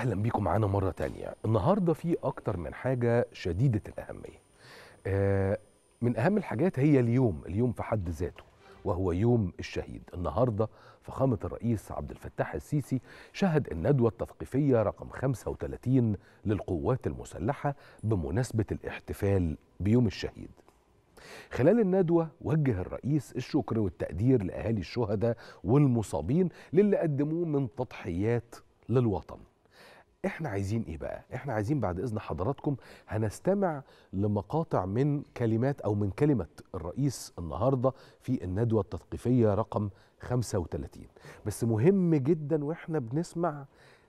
أهلا بيكم معانا مرة تانية. النهاردة في أكتر من حاجة شديدة الأهمية. من أهم الحاجات هي اليوم في حد ذاته، وهو يوم الشهيد. النهاردة فخامة الرئيس عبد الفتاح السيسي شهد الندوة التثقيفية رقم 35 للقوات المسلحة بمناسبة الاحتفال بيوم الشهيد. خلال الندوة وجه الرئيس الشكر والتقدير لأهالي الشهداء والمصابين للي قدموه من تضحيات للوطن. احنا عايزين ايه بقى؟ احنا عايزين بعد اذن حضراتكم هنستمع لمقاطع من كلمات او من كلمة الرئيس النهاردة في الندوة التثقيفية رقم 35. بس مهم جدا واحنا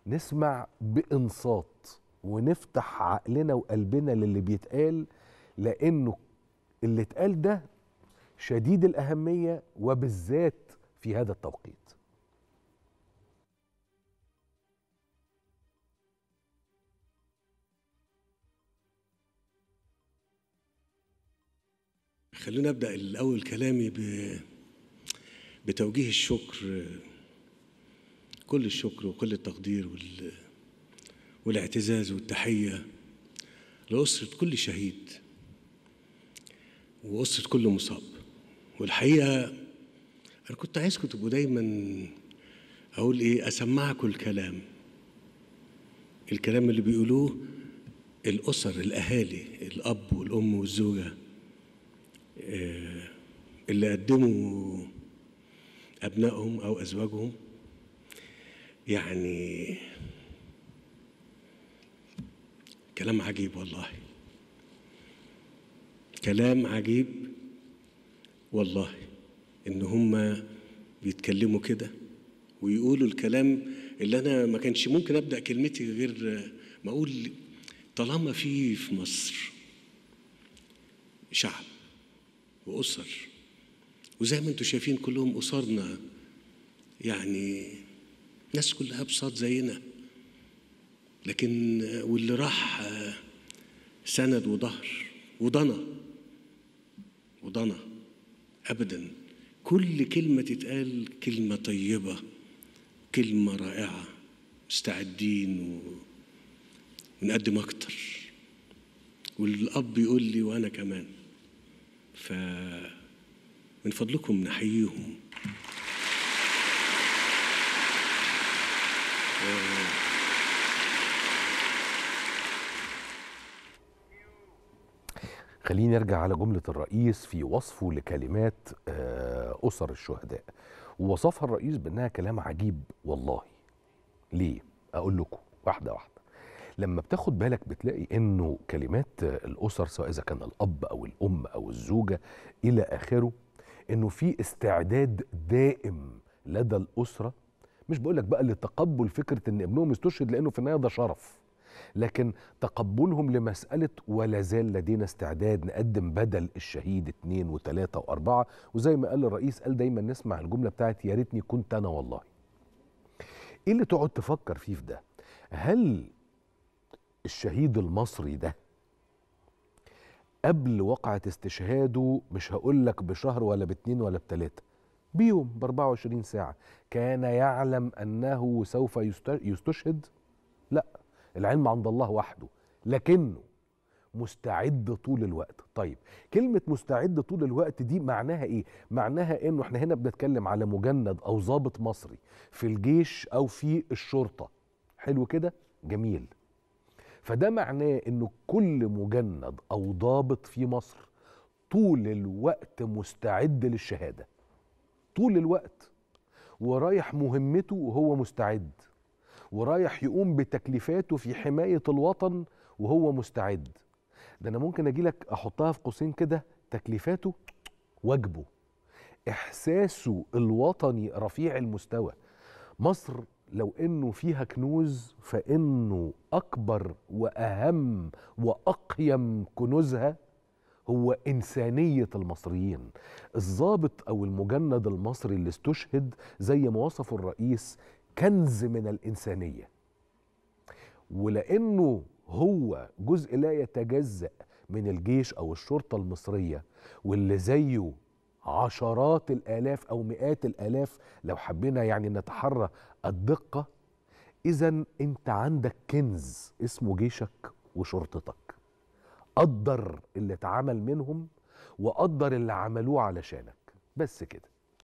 بنسمع بانصات ونفتح عقلنا وقلبنا للي بيتقال، لانه اللي اتقال ده شديد الأهمية وبالذات في هذا التوقيت. خلونا أبدأ الأول كلامي بتوجيه الشكر، كل الشكر وكل التقدير والاعتزاز والتحية لأسرة كل شهيد وأسرة كل مصاب. والحقيقة أنا كنت عايزكم تبقوا دايما أقول إيه، أسمعكم الكلام اللي بيقولوه الأسر، الأهالي، الأب والأم والزوجة اللي قدموا أبنائهم أو أزواجهم. يعني كلام عجيب، والله كلام عجيب والله، إن هم بيتكلموا كده ويقولوا الكلام اللي أنا ما كانش ممكن أبدأ كلمتي غير ما أقول طالما في مصر شعب وأسر، وزي ما أنتوا شايفين كلهم أسرنا، يعني ناس كلها بساط زينا، لكن واللي راح سند وظهر وضنا أبداً. كل كلمة تتقال كلمة طيبة، كلمة رائعة، مستعدين ونقدم أكتر. والأب يقول لي وأنا كمان، فمن فضلكم نحييهم. خليني ارجع على جملة الرئيس في وصفه لكلمات أسر الشهداء، ووصفها الرئيس بأنها كلام عجيب والله. ليه؟ أقول لكم واحدة واحدة. لما بتاخد بالك بتلاقي أنه كلمات الأسر، سواء إذا كان الأب أو الأم أو الزوجة إلى آخره، أنه في استعداد دائم لدى الأسرة. مش بقولك بقى لتقبل فكرة أن ابنهم يستشهد، لأنه في النهاية ده شرف، لكن تقبلهم لمسألة ولا زال لدينا استعداد نقدم بدل الشهيد 2 و3 و4. وزي ما قال الرئيس، قال دايما نسمع الجملة بتاعت يا ريتني كنت أنا والله. إيه اللي تقعد تفكر فيه في ده؟ هل الشهيد المصري ده قبل وقعة استشهاده، مش هقولك بشهر ولا ب2 ولا ب3، بيوم، ب24 ساعة، كان يعلم أنه سوف يستشهد؟ لا، العلم عند الله وحده، لكنه مستعد طول الوقت. طيب كلمة مستعد طول الوقت دي معناها ايه؟ معناها انه احنا هنا بنتكلم على مجند او ضابط مصري في الجيش او في الشرطة. حلو كده؟ جميل. فده معناه انه كل مجند او ضابط في مصر طول الوقت مستعد للشهادة، طول الوقت، ورايح مهمته وهو مستعد، ورايح يقوم بتكليفاته في حماية الوطن وهو مستعد. ده أنا ممكن أجيلك أحطها في قوسين كده، تكليفاته، واجبه، إحساسه الوطني رفيع المستوى. مصر لو إنه فيها كنوز، فإنه أكبر وأهم وأقيم كنوزها هو إنسانية المصريين. الضابط أو المجند المصري اللي استشهد زي ما وصفه الرئيس كنز من الإنسانية، ولأنه هو جزء لا يتجزأ من الجيش أو الشرطة المصرية، واللي زيه عشرات الآلاف أو مئات الآلاف لو حبينا يعني نتحرى الدقة. إذن أنت عندك كنز اسمه جيشك وشرطتك، قدر اللي اتعمل منهم وقدر اللي عملوه علشانك، بس كده.